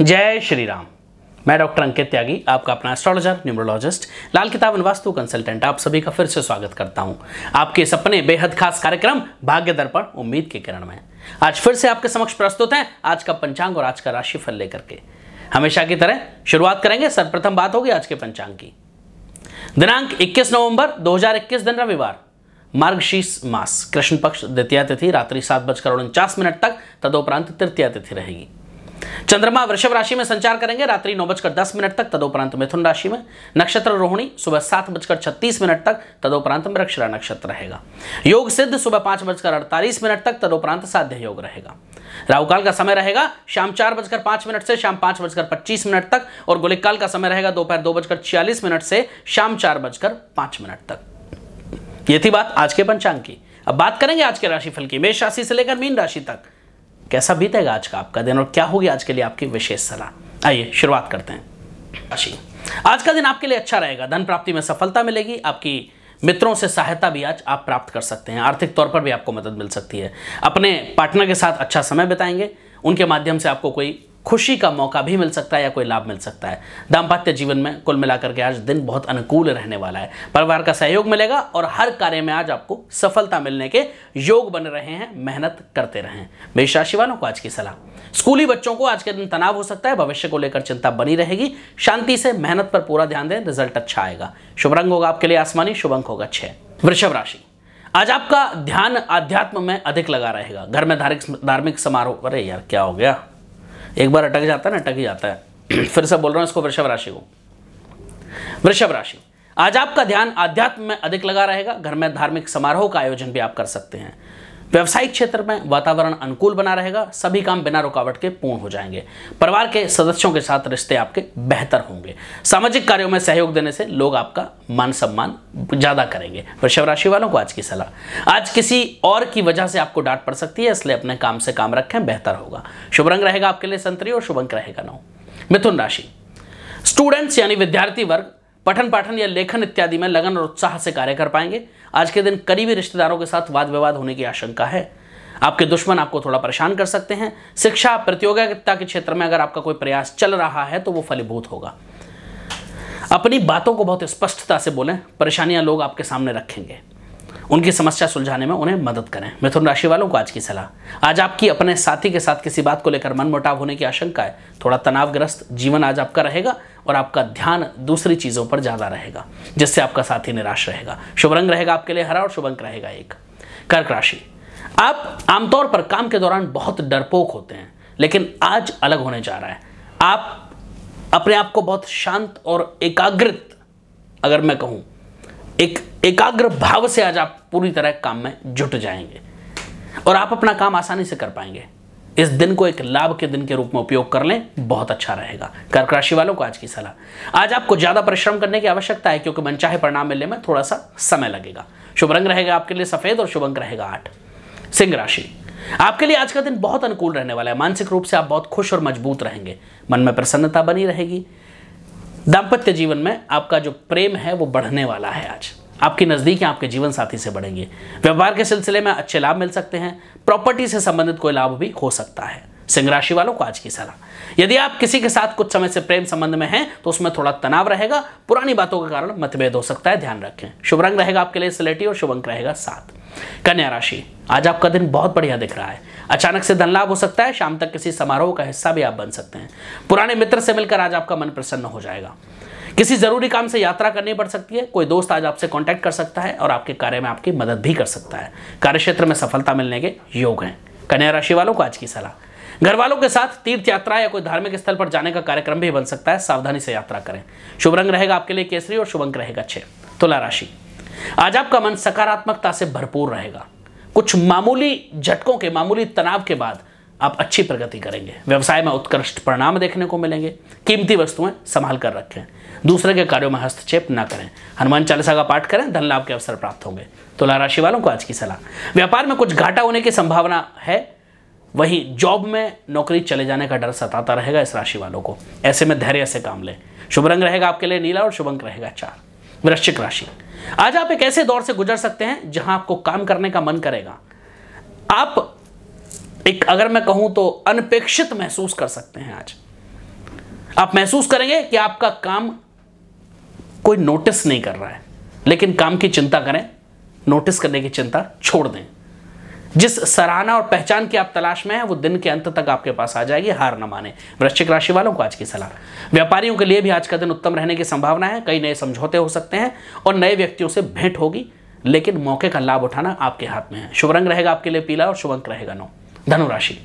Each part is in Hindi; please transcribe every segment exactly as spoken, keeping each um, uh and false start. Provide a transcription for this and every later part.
जय श्री राम। मैं डॉक्टर अंकित त्यागी, आपका अपना एस्ट्रोलॉजर, न्यूमरोलॉजिस्ट, लाल किताब एंड वास्तु कंसल्टेंट, आप सभी का फिर से स्वागत करता हूं आपके सपने बेहद खास कार्यक्रम भाग्य दर्पण उम्मीद के किरण में। आज फिर से आपके समक्ष प्रस्तुत है आज का पंचांग और आज का राशिफल लेकर के। हमेशा की तरह शुरुआत करेंगे। सर्वप्रथम बात होगी आज के पंचांग की। दिनांक इक्कीस नवंबर दो हजार इक्कीस, दिन रविवार, मार्गशीर्ष मास, कृष्ण पक्ष, द्वितीया तिथि, रात्रि सात बजकर उनचास मिनट तक, तदोपरांत तृतीया तिथि रहेगी। चंद्रमा वृषभ राशि में संचार करेंगे रात्रि नौ बजकर दस मिनट तक, तदोपरांत मिथुन राशि में। नक्षत्र रोहिणी सुबह सात बजकर छत्तीस मिनट तक, तदोपरांत मृगशिरा नक्षत्र रहेगा। योग सिद्ध सुबह पांच बजकर अड़तालीस मिनट तक, तदोपरांत साध्य योग रहेगा। राहुकाल का समय रहेगा शाम चार बजकर पांच मिनट से शाम पांच बजकर पच्चीस मिनट तक, और गुलिक काल का समय रहेगा दोपहर दो बजकर छियालीस मिनट से शाम चार बजकर पांच मिनट तक। ये थी बात आज के पंचांग की। अब बात करेंगे आज के राशिफल की। मेष राशि से लेकर मीन राशि तक कैसा बीतेगा आज का आपका दिन और क्या होगी आज के लिए आपकी विशेष सलाह। आइए शुरुआत करते हैं। राशि, आज का दिन आपके लिए अच्छा रहेगा। धन प्राप्ति में सफलता मिलेगी। आपकी मित्रों से सहायता भी आज आप प्राप्त कर सकते हैं। आर्थिक तौर पर भी आपको मदद मिल सकती है। अपने पार्टनर के साथ अच्छा समय बिताएंगे, उनके माध्यम से आपको कोई खुशी का मौका भी मिल सकता है या कोई लाभ मिल सकता है। दाम्पत्य जीवन में कुल मिलाकर के आज दिन बहुत अनुकूल रहने वाला है। परिवार का सहयोग मिलेगा और हर कार्य में आज आपको सफलता मिलने के योग बन रहे हैं। मेहनत करते रहें। मेष राशि वालों को आज की सलाह, स्कूली बच्चों को आज के दिन तनाव हो सकता है। भविष्य को लेकर चिंता बनी रहेगी। शांति से मेहनत पर पूरा ध्यान दें, रिजल्ट अच्छा आएगा। शुभ रंग होगा आपके लिए आसमानी, शुभ अंक होगा छह। वृषभ राशि, आज आपका ध्यान आध्यात्म में अधिक लगा रहेगा। घर में धार्मिक समारोह, अरे यार क्या हो गया, एक बार अटक जाता है ना, अटक ही जाता है। फिर से बोल रहा हूं इसको, वृषभ राशि को। वृषभ राशि, आज आपका ध्यान आध्यात्म में अधिक लगा रहेगा। घर में धार्मिक समारोह का आयोजन भी आप कर सकते हैं। व्यावसायिक क्षेत्र में वातावरण अनुकूल बना रहेगा। सभी काम बिना रुकावट के पूर्ण हो जाएंगे। परिवार के सदस्यों के साथ रिश्ते आपके बेहतर होंगे। सामाजिक कार्यों में सहयोग देने से लोग आपका मान सम्मान ज्यादा करेंगे। वृषभ राशि वालों को आज की सलाह, आज किसी और की वजह से आपको डांट पड़ सकती है, इसलिए अपने काम से काम रखें, बेहतर होगा। शुभ रंग रहेगा आपके लिए संतरी और शुभ अंक रहेगा नौ। मिथुन राशि, स्टूडेंट्स यानी विद्यार्थी वर्ग पठन पाठन या लेखन इत्यादि में लगन और उत्साह से कार्य कर पाएंगे। आज के दिन करीबी रिश्तेदारों के साथ वाद विवाद होने की आशंका है। आपके दुश्मन आपको थोड़ा परेशान कर सकते हैं। शिक्षा प्रतियोगिता के क्षेत्र में अगर आपका कोई प्रयास चल रहा है तो वो फलीभूत होगा। अपनी बातों को बहुत स्पष्टता से बोलें। परेशानियां लोग आपके सामने रखेंगे, उनकी समस्या सुलझाने में उन्हें मदद करें। मिथुन राशि वालों को आज की सलाह, आज आपकी अपने साथी के साथ किसी बात को लेकर मनमुटाव होने की आशंका है। थोड़ा तनावग्रस्त जीवन आज आपका रहेगा और आपका ध्यान दूसरी चीजों पर ज्यादा रहेगा, जिससे आपका साथी निराश रहेगा। शुभ रंग रहेगा आपके लिए हरा और शुभ अंक रहेगा एक। कर्क राशि, आप आमतौर पर काम के दौरान बहुत डरपोक होते हैं, लेकिन आज अलग होने जा रहा है। आप अपने आप को बहुत शांत और एकाग्रित, अगर मैं कहूं एक एकाग्र भाव से आज आप पूरी तरह काम में जुट जाएंगे और आप अपना काम आसानी से कर पाएंगे। इस दिन को एक लाभ के दिन के रूप में उपयोग कर लें, बहुत अच्छा रहेगा। कर्क राशि वालों को आज की सलाह, आज आपको ज्यादा परिश्रम करने की आवश्यकता है, क्योंकि मनचाहे परिणाम मिलने में थोड़ा सा समय लगेगा। शुभ रंग रहेगा आपके लिए सफेद और शुभ अंक रहेगा आठ। सिंह राशि, आपके लिए आज का दिन बहुत अनुकूल रहने वाला है। मानसिक रूप से आप बहुत खुश और मजबूत रहेंगे। मन में प्रसन्नता बनी रहेगी। दाम्पत्य जीवन में आपका जो प्रेम है वो बढ़ने वाला है। आज आपकी नज़दीकियाँ आपके जीवन साथी से बढ़ेंगे। व्यापार के सिलसिले में अच्छे लाभ मिल सकते हैं। प्रॉपर्टी से संबंधित कोई लाभ भी हो सकता है। सिंह राशि वालों को आज की सलाह, यदि आप किसी के साथ कुछ समय से प्रेम संबंध में हैं तो उसमें थोड़ा तनाव रहेगा। पुरानी बातों के कारण मतभेद हो सकता है, ध्यान रखें। शुभ रंग रहेगा आपके लिए स्लेटी और शुभ अंक रहेगा सात। कन्या राशि, आज आपका दिन बहुत बढ़िया दिख रहा है। अचानक से धन लाभ हो सकता है। शाम तक किसी समारोह का हिस्सा भी आप बन सकते हैं। पुराने मित्र से मिलकर आज आपका मन प्रसन्न हो जाएगा। किसी जरूरी काम से यात्रा करनी पड़ सकती है। कोई दोस्त आज आपसे कांटेक्ट कर सकता है और आपके कार्य में आपकी मदद भी कर सकता है। कार्यक्षेत्र में सफलता मिलने के योग हैं। कन्या राशि वालों को आज की सलाह, घर वालों के साथ तीर्थ यात्रा या कोई धार्मिक स्थल पर जाने का कार्यक्रम भी बन सकता है। सावधानी से यात्रा करें। शुभ रंग रहेगा आपके लिए केसरी और शुभ अंक रहेगा छह। तुला राशि, आज आपका मन सकारात्मकता से भरपूर रहेगा। कुछ मामूली झटकों के, मामूली तनाव के बाद आप अच्छी प्रगति करेंगे। व्यवसाय में उत्कृष्ट परिणाम देखने को मिलेंगे। कीमती वस्तुएं संभाल कर रखें। दूसरे के कार्यों में हस्तक्षेप न करें। हनुमान चालीसा का पाठ करें, धन लाभ के अवसर प्राप्त होंगे। तुला राशि वालों को आज की सलाह, व्यापार में कुछ घाटा होने की संभावना है। वहीं जॉब में नौकरी चले जाने का डर सताता रहेगा इस राशि वालों को। ऐसे में धैर्य से काम लें। शुभ रंग रहेगा आपके लिए नीला और शुभ अंक रहेगा चार। वृश्चिक राशि, आज आप एक ऐसे दौर से गुजर सकते हैं जहां आपको काम करने का मन करेगा। आप एक, अगर मैं कहूं तो, अनपेक्षित महसूस कर सकते हैं आज। आप महसूस करेंगे कि आपका काम कोई नोटिस नहीं कर रहा है, लेकिन काम की चिंता करें, नोटिस करने की चिंता छोड़ दें। जिस सराहना और पहचान की आप तलाश में हैं वो दिन के अंत तक आपके पास आ जाएगी, हार न माने। वृश्चिक राशि वालों को आज की सलाह। व्यापारियों के लिए भी आज का दिन उत्तम रहने की संभावना है। कई नए समझौते हो सकते हैं और नए व्यक्तियों से भेंट होगी, लेकिन मौके का लाभ उठाना आपके हाथ में है। शुभ रंग रहेगा आपके लिए पीला और शुभ अंक रहेगा नौ। धनुराशि,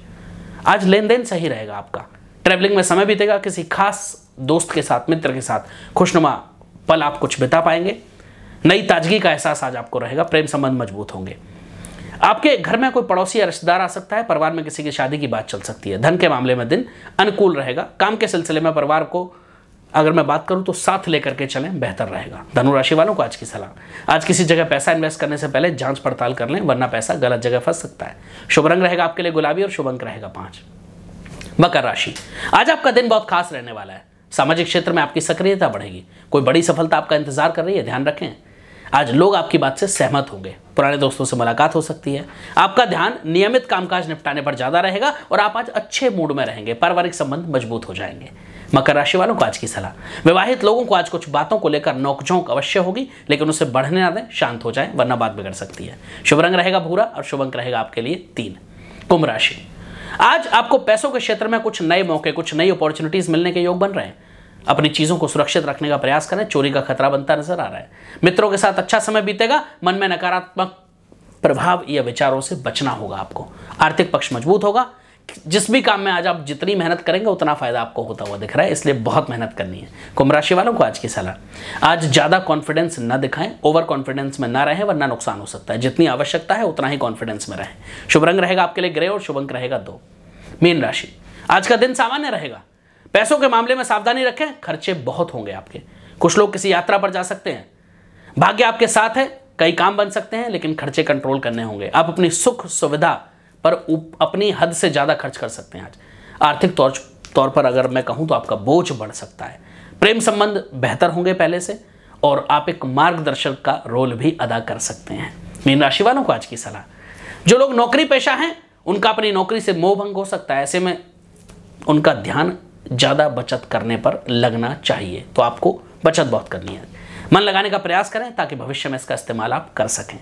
आज लेन देन सही रहेगा आपका। ट्रैवलिंग में समय बीतेगा, किसी खास दोस्त के साथ, मित्र के साथ खुशनुमा पल आप कुछ बिता पाएंगे। नई ताजगी का एहसास आज आपको रहेगा। प्रेम संबंध मजबूत होंगे। आपके घर में कोई पड़ोसी या रिश्तेदार आ सकता है। परिवार में किसी की शादी की बात चल सकती है। धन के मामले में दिन अनुकूल रहेगा। काम के सिलसिले में परिवार को अगर मैं बात करूं तो साथ लेकर के चलें, बेहतर रहेगा। धनुराशि वालों को आज की सलाह। आज किसी जगह पैसा इन्वेस्ट करने से पहले जांच पड़ताल कर लें, वरना पैसा गलत जगह फंस सकता है। शुभ रंग रहेगा आपके लिए गुलाबी और शुभ अंक रहेगा पांच। मकर राशि, आज आपका दिन बहुत खास रहने वाला है। सामाजिक क्षेत्र में आपकी सक्रियता बढ़ेगी। कोई बड़ी सफलता आपका इंतजार कर रही है, ध्यान रखें। आज लोग आपकी बात से सहमत होंगे। पुराने दोस्तों से मुलाकात हो सकती है। आपका ध्यान नियमित कामकाज निपटाने पर ज्यादा रहेगा और आप आज अच्छे मूड में रहेंगे। पारिवारिक संबंध मजबूत हो जाएंगे। मकर राशि वालों को आज की सलाह। विवाहित लोगों को आज कुछ बातों को लेकर नोकझोंक अवश्य होगी, लेकिन उसे बढ़ने ना दें, शांत हो जाएं, वरना बात बिगड़ सकती है। शुभ रंग रहेगा भूरा और शुभ अंक रहेगा आपके लिए तीन। कुंभ राशि, आज आपको पैसों के क्षेत्र में कुछ नए मौके, कुछ नई अपॉर्चुनिटीज मिलने के योग बन रहे हैं। अपनी चीजों को सुरक्षित रखने का प्रयास करें, चोरी का खतरा बनता नजर आ रहा है। मित्रों के साथ अच्छा समय बीतेगा। मन में नकारात्मक प्रभाव या विचारों से बचना होगा आपको। आर्थिक पक्ष मजबूत होगा। जिस भी काम में आज आप जितनी मेहनत करेंगे उतना फायदा आपको होता हुआ दिख रहा है, इसलिए बहुत मेहनत करनी है। कुंभ राशि वालों को आज की सलाह। आज ज्यादा कॉन्फिडेंस न दिखाएं, ओवर कॉन्फिडेंस में ना रहें, वरना नुकसान हो सकता है। जितनी आवश्यकता है उतना ही कॉन्फिडेंस में रहें। शुभ रंग रहेगा आपके लिए ग्रे और शुभ अंक रहेगा दो। मीन राशि, आज का दिन सामान्य रहेगा। पैसों के मामले में सावधानी रखें, खर्चे बहुत होंगे आपके। कुछ लोग किसी यात्रा पर जा सकते हैं। भाग्य आपके साथ है, कई काम बन सकते हैं, लेकिन खर्चे कंट्रोल करने होंगे। आप अपनी सुख सुविधा पर अपनी हद से ज़्यादा खर्च कर सकते हैं आज। आर्थिक तौर तौर पर अगर मैं कहूँ तो आपका बोझ बढ़ सकता है। प्रेम संबंध बेहतर होंगे पहले से और आप एक मार्गदर्शक का रोल भी अदा कर सकते हैं। मीन राशि वालों को आज की सलाह। जो लोग नौकरी पेशा हैं उनका अपनी नौकरी से मोह भंग हो सकता है। ऐसे में उनका ध्यान ज़्यादा बचत करने पर लगना चाहिए, तो आपको बचत बहुत करनी है। मन लगाने का प्रयास करें ताकि भविष्य में इसका इस्तेमाल आप कर सकें।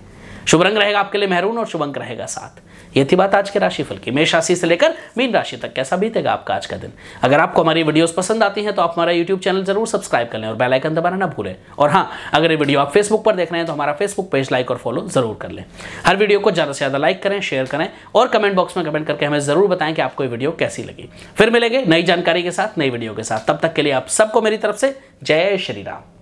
शुभ रंग रहेगा आपके लिए मैरून और शुभ अंक रहेगा सात। ये थी बात आज के राशिफल की। मेष राशि से लेकर मीन राशि तक कैसा बीतेगा आपका आज का दिन। अगर आपको हमारी वीडियोस पसंद आती हैं तो आप हमारा यूट्यूब चैनल जरूर सब्सक्राइब कर लें और बेल आइकन दबाना ना भूलें। और हाँ, अगर ये वीडियो आप फेसबुक पर देख रहे हैं तो हमारा फेसबुक पेज लाइक और फॉलो जरूर कर लें। हर वीडियो को ज़्यादा से ज़्यादा लाइक करें, शेयर करें और कमेंट बॉक्स में कमेंट करके हमें ज़रूर बताएं कि आपको ये वीडियो कैसी लगी। फिर मिलेंगे नई जानकारी के साथ, नई वीडियो के साथ। तब तक के लिए आप सबको मेरी तरफ से जय श्री राम।